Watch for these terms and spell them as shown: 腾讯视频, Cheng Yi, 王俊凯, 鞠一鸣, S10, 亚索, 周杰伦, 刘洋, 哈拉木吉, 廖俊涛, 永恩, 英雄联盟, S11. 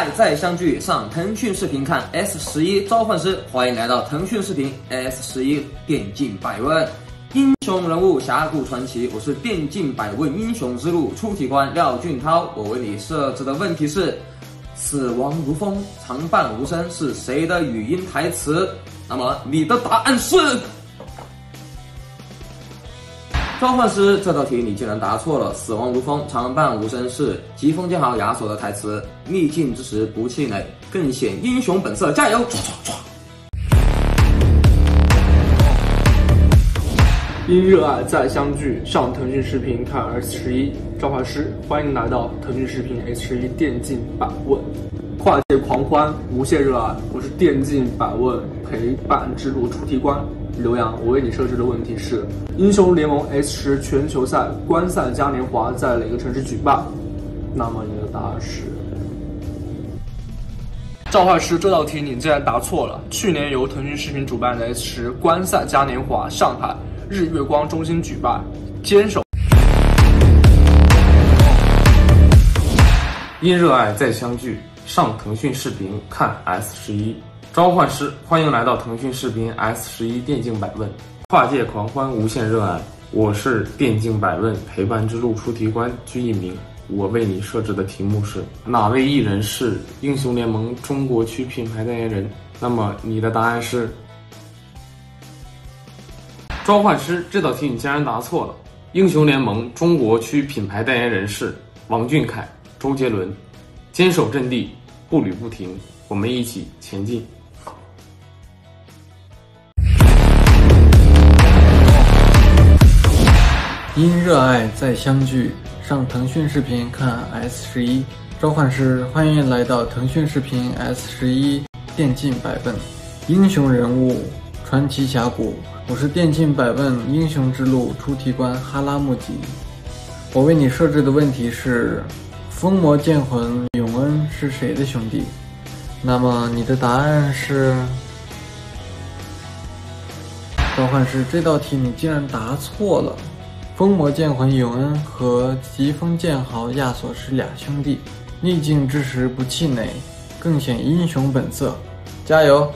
爱再相聚，上腾讯视频看 S11召唤师，欢迎来到腾讯视频 S11电竞百问英雄人物峡谷传奇，我是电竞百问英雄之路出题官廖俊涛。我为你设置的问题是：死亡如风，长伴无声是谁的语音台词？那么你的答案是？召唤师这道题你竟然答错了，死亡如风，长伴无声是疾风剑豪亚索的台词，逆境之时不气馁，更显英雄本色，加油！因热爱再相聚，上腾讯视频看 S11召唤师，欢迎来到腾讯视频 S11电竞百问，跨界狂欢，无限热爱，我是电竞百问陪伴之路出题官。刘洋，我为你设置的问题是：英雄联盟 S10 全球赛观赛嘉年华在哪个城市举办？那么你的答案是？召唤师这道题你竟然答错了。去年由腾讯视频主办的 S10 观赛嘉年华上海日月光中心举办，坚守。因热爱再相聚，上腾讯视频看 S11。召唤师，欢迎来到腾讯视频 S11电竞百问，跨界狂欢，无限热爱。我是电竞百问陪伴之路出题官鞠一鸣，我为你设置的题目是：哪位艺人是英雄联盟中国区品牌代言人？那么你的答案是？召唤师，这道题你竟然答错了。英雄联盟中国区品牌代言人是王俊凯、周杰伦。坚守阵地，步履不停，我们一起前进。因热爱再相聚，上腾讯视频看 S11 召唤师，欢迎来到腾讯视频 S11 电竞百问英雄人物传奇峡谷，我是电竞百问英雄之路出题官哈拉木吉，我为你设置的问题是：风魔剑魂永恩是谁的兄弟？那么你的答案是？召唤师，这道题你竟然答错了。风魔剑魂永恩和疾风剑豪亚索是俩兄弟，逆境之时不气馁，更显英雄本色，加油！